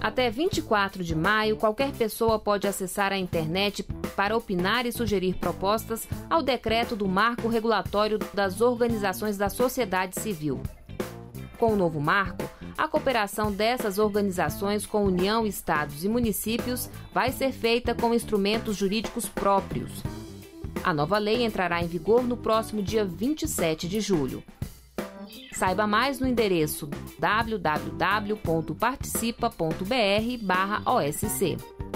Até 24 de maio, qualquer pessoa pode acessar a internet para opinar e sugerir propostas ao decreto do Marco Regulatório das Organizações da Sociedade Civil. Com o novo marco, a cooperação dessas organizações com União, Estados e municípios vai ser feita com instrumentos jurídicos próprios. A nova lei entrará em vigor no próximo dia 27 de julho. Saiba mais no endereço www.participa.br/osc.